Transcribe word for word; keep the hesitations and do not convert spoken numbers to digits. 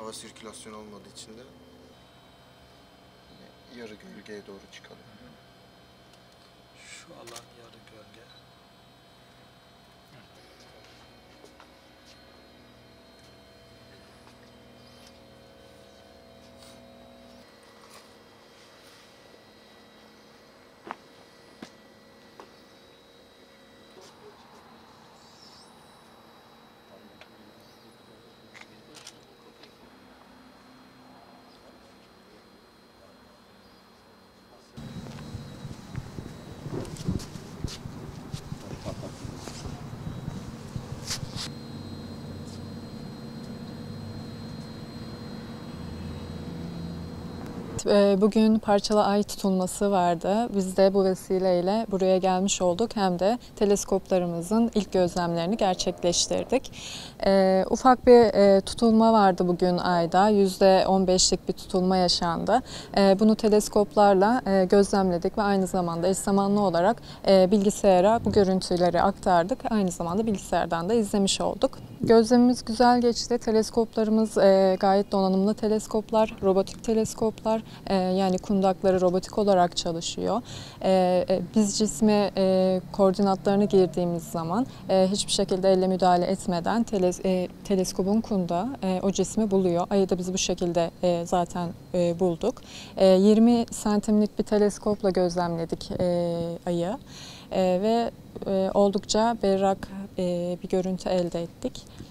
Hava sirkülasyonu olmadığı için de yani yarı gölgeye doğru çıkalım. Şu alan yarı gölge. Bugün Parçalı Ay Tutulması vardı. Biz de bu vesileyle buraya gelmiş olduk. Hem de teleskoplarımızın ilk gözlemlerini gerçekleştirdik. Ufak bir tutulma vardı bugün ayda. yüzde on beşlik bir tutulma yaşandı. Bunu teleskoplarla gözlemledik ve aynı zamanda eş zamanlı olarak bilgisayara bu görüntüleri aktardık. Aynı zamanda bilgisayardan da izlemiş olduk. Gözlemimiz güzel geçti. Teleskoplarımız gayet donanımlı teleskoplar, robotik teleskoplar. Yani kundakları robotik olarak çalışıyor. Biz cisme koordinatlarını girdiğimiz zaman hiçbir şekilde elle müdahale etmeden teleskobun kundağı o cismi buluyor. Ayı da biz bu şekilde zaten bulduk. yirmi santimlik bir teleskopla gözlemledik ayı ve oldukça berrak bir görüntü elde ettik.